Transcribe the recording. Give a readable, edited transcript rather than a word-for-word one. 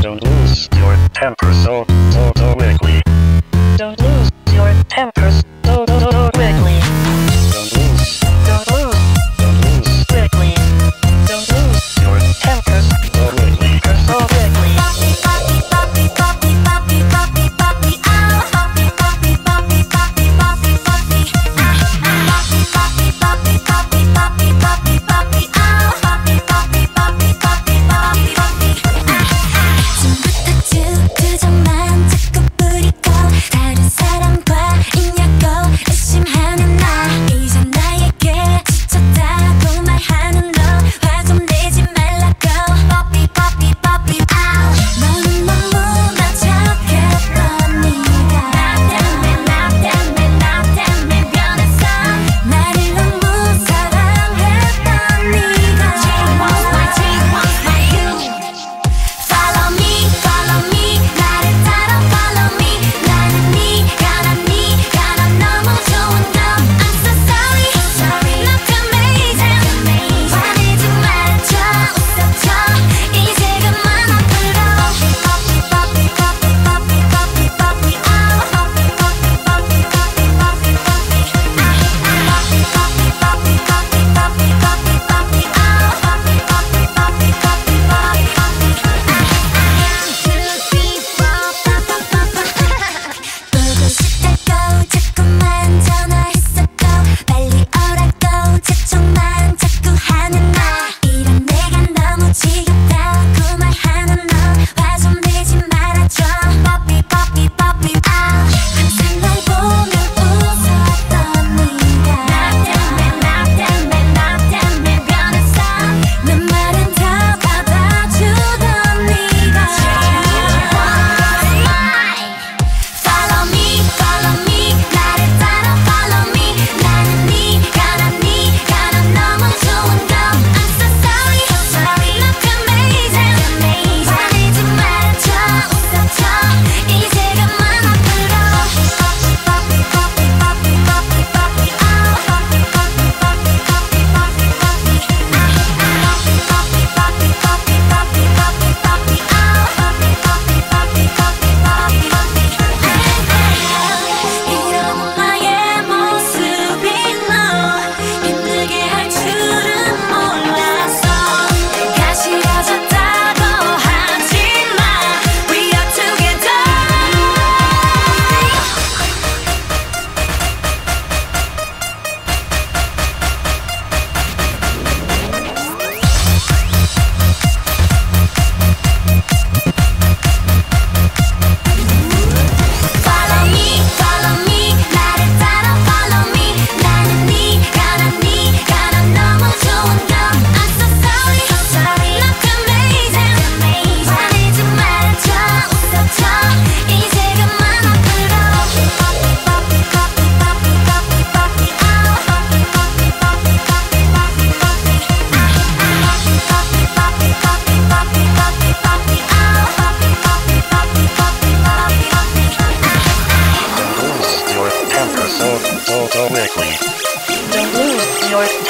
Don't lose your temper so quickly. Don't lose your temper so quickly. Don't lose quickly. Don't lose your temper so quickly. So quickly. Poppy, poppy, poppy, poppy, poppy, poppy, ow. Poppy, poppy, poppy, poppy, poppy, poppy, poppy, poppy, poppy, poppy, poppy, poppy, ow. Poppy, poppy, poppy, poppy, poppy, poppy. 그저만 자꾸 부리고 다른 사람과 있냐고 의심하는 나 이제 나에게 지쳤다고 말하는 너 화 좀 내지 말라고 Poppy Poppy Poppy out 너는 너무 맘착했던 네가 나 때문에 변했어 나를 너무 사랑했던 네가 Change was my you Follow me follow me Don't lose your